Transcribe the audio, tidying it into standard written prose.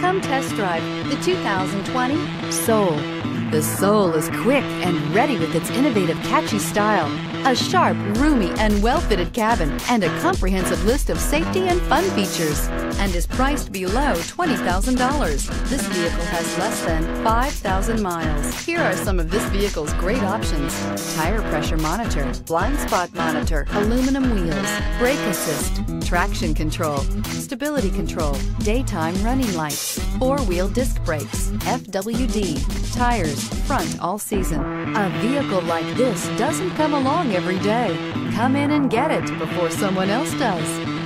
Come test drive the 2020 Soul. The Soul is quick and ready with its innovative, catchy style, a sharp, roomy, and well-fitted cabin, and a comprehensive list of safety and fun features, and is priced below $20,000. This vehicle has less than 5,000 miles. Here are some of this vehicle's great options: tire pressure monitor, blind spot monitor, aluminum wheels, brake assist, traction control, stability control, daytime running lights, four-wheel disc brakes, FWD, tires, front all season. A vehicle like this doesn't come along every day. Come in and get it before someone else does.